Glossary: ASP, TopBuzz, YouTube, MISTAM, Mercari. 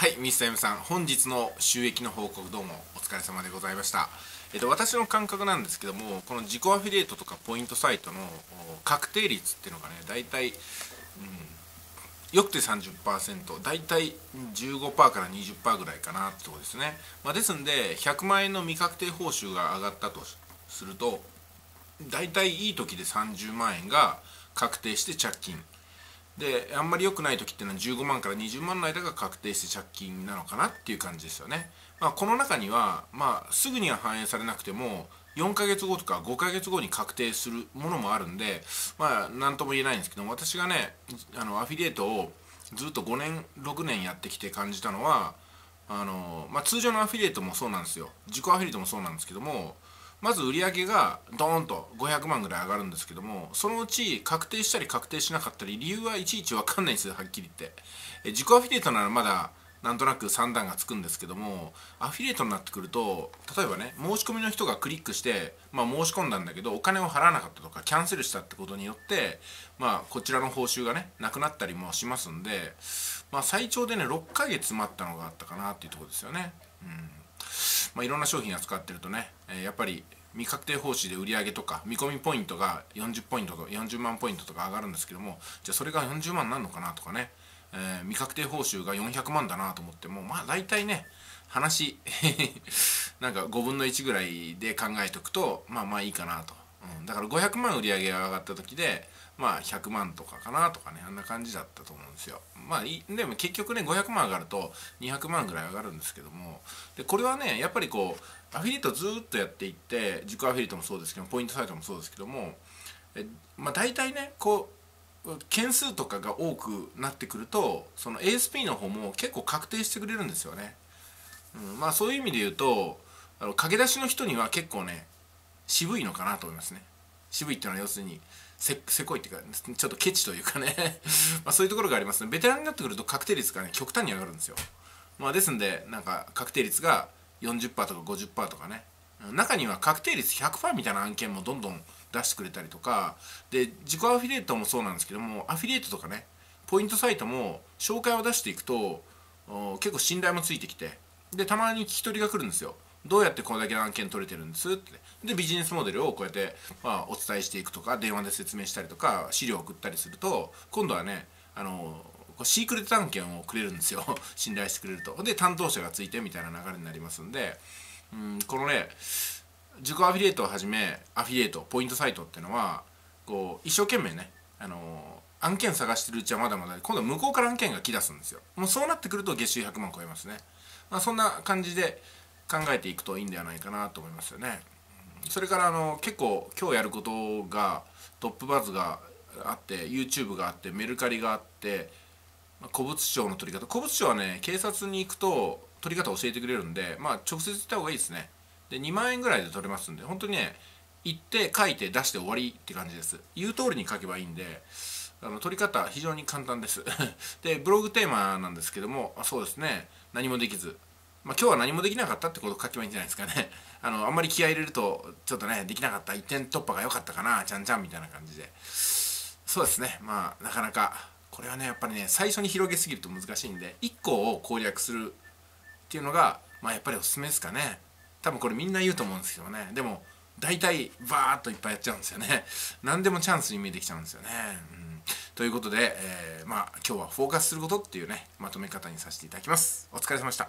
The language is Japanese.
はい、MISTAMさん、本日の収益の報告どうもお疲れ様でございました。私の感覚なんですけども、この自己アフィリエイトとかポイントサイトの確定率っていうのがね、大体、よくて 30%、大体 15% から 20% ぐらいかなってとこですね。ですんで、100万円の未確定報酬が上がったとすると、大体いい時で30万円が確定して着金。で、あんまり良くない時っていうのは15万から20万の間が確定して着金なのかなっていう感じですよね。この中には、すぐには反映されなくても4ヶ月後とか5ヶ月後に確定するものもあるんで、何とも言えないんですけど、私がね、アフィリエイトをずっと5年6年やってきて感じたのは、通常のアフィリエイトもそうなんですよ。自己アフィリエイトもそうなんですけども、まず売り上げがドーンと500万ぐらい上がるんですけども、そのうち確定したり確定しなかったり理由はいちいち分かんないんですよ、はっきり言って。自己アフィリエイトならまだなんとなく算段がつくんですけども、アフィリエイトになってくると、例えばね、申し込みの人がクリックして、申し込んだんだけどお金を払わなかったとかキャンセルしたってことによって、こちらの報酬がねなくなったりもしますんで、最長でね6ヶ月待ったのがあったかなっていうところですよね。いろんな商品扱ってるとね、やっぱり未確定報酬で売り上げとか見込みポイントが40ポイントと40万ポイントとか上がるんですけども、じゃあそれが40万なんのかなとかね、未確定報酬が400万だなと思っても、大体ね話なんか5分の1ぐらいで考えておくとまあいいかなと、だから500万売り上げが上がった時で100万とかかなとかね、あんな感じだったと思うんですよ。でも結局ね500万上がると200万ぐらい上がるんですけども、でこれはねやっぱりこうアフィリエイトずっとやっていって、自己アフィリエイトもそうですけどポイントサイトもそうですけども、大体ねこう件数とかが多くなってくると、その ASP の方も結構確定してくれるんですよね。そういう意味で言うと、駆け出しの人には結構ね渋いのかなと思いますね。渋いっていうのは要するにせこいっていうか、ちょっとケチというかねそういうところがありますね。ベテランになってくると確定率がね極端に上がるんですよ。ですんで、なんか確定率が 40% とか 50% とかね、中には確定率 100% みたいな案件もどんどん出してくれたりとかで、自己アフィリエイトもそうなんですけども、アフィリエイトとかねポイントサイトも紹介を出していくと結構信頼もついてきて、でたまに聞き取りが来るんですよ。どうやってこれだけの案件取れてるんですって。でビジネスモデルをこうやって、お伝えしていくとか、電話で説明したりとか資料を送ったりすると、今度はねシークレット案件をくれるんですよ信頼してくれると。で担当者がついてみたいな流れになりますんで、このね自己アフィリエイトをはじめアフィリエイトポイントサイトっていうのはこう一生懸命ね案件探してるうちはまだまだ、今度は向こうから案件が来だすんですよ。そうなってくると月収100万超えますね。そんな感じで考えていくといいんではないかなと思いますよね。それから結構今日やることが、トップバズがあって YouTube があってメルカリがあって、古物商の取り方、古物商はね警察に行くと取り方を教えてくれるんで、直接行った方がいいですね。で2万円ぐらいで取れますんで、本当にね行って書いて出して終わりって感じです。言う通りに書けばいいんで、取り方非常に簡単ですでブログテーマなんですけども、そうですね、何もできず、今日は何もできなかったってことを書けばいいんじゃないですかねあんまり気合い入れるとちょっとねできなかった、一点突破が良かったかな、ちゃんちゃんみたいな感じで。そうですね、なかなかこれはねやっぱりね最初に広げすぎると難しいんで、1個を攻略するっていうのがやっぱりおすすめですかね。多分これみんな言うと思うんですけどね、でも大体バーッといっぱいやっちゃうんですよね何でもチャンスに見えてきちゃうんですよね。ということで、今日はフォーカスすることっていうねまとめ方にさせていただきます。お疲れ様でした。